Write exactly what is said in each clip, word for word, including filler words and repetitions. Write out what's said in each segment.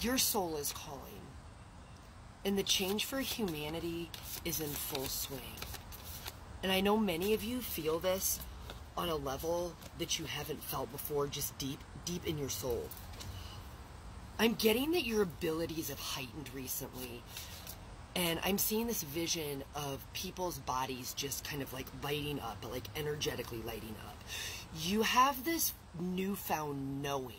Your soul is calling, and the change for humanity is in full swing. And I know many of you feel this on a level that you haven't felt before, just deep, deep in your soul. I'm getting that your abilities have heightened recently, and I'm seeing this vision of people's bodies just kind of like lighting up, but like energetically lighting up. You have this newfound knowing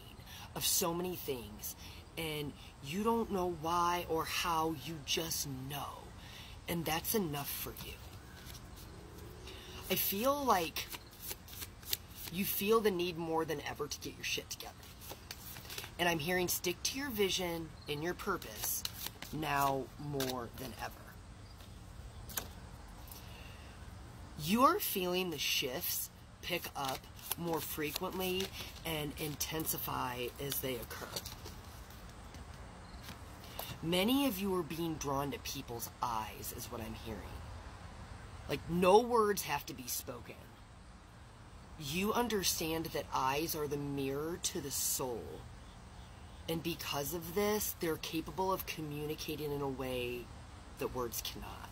of so many things, and you don't know why or how, you just know, and that's enough for you. I feel like you feel the need more than ever to get your shit together. And I'm hearing stick to your vision and your purpose now more than ever. You are feeling the shifts pick up more frequently and intensify as they occur. Many of you are being drawn to people's eyes is what I'm hearing. Like, no words have to be spoken. You understand that eyes are the mirror to the soul. And because of this, they're capable of communicating in a way that words cannot.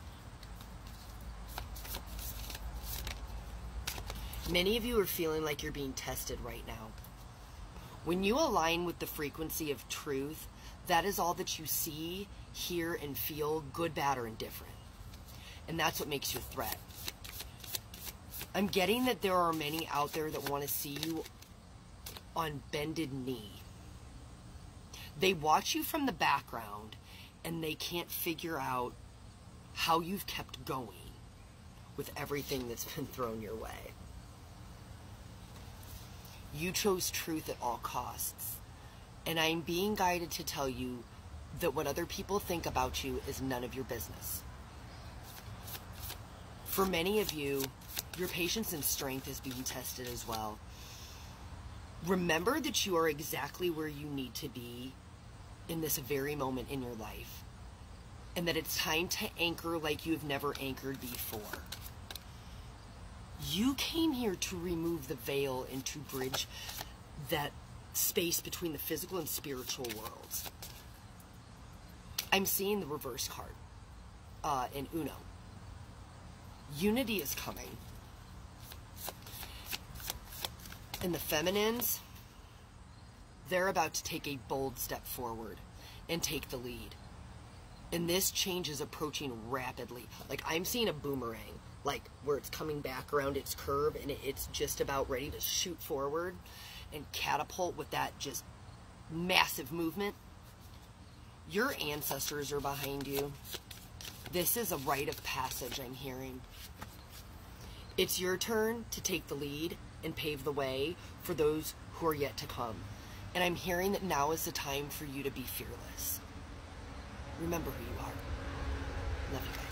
Many of you are feeling like you're being tested right now. When you align with the frequency of truth, that is all that you see, hear, and feel, good, bad, or indifferent. And that's what makes you a threat. I'm getting that there are many out there that want to see you on bended knee. They watch you from the background, and they can't figure out how you've kept going with everything that's been thrown your way. You chose truth at all costs, and I'm being guided to tell you that what other people think about you is none of your business. For many of you, your patience and strength is being tested as well. Remember that you are exactly where you need to be in this very moment in your life, and that it's time to anchor like you've never anchored before. You came here to remove the veil and to bridge that space between the physical and spiritual worlds. I'm seeing the reverse card uh, in Uno. Unity is coming. And the feminines, they're about to take a bold step forward and take the lead. And this change is approaching rapidly. Like, I'm seeing a boomerang, like where it's coming back around its curve and it's just about ready to shoot forward and catapult with that just massive movement. Your ancestors are behind you. This is a rite of passage I'm hearing. It's your turn to take the lead and pave the way for those who are yet to come. And I'm hearing that now is the time for you to be fearless. Remember who you are. Love you guys.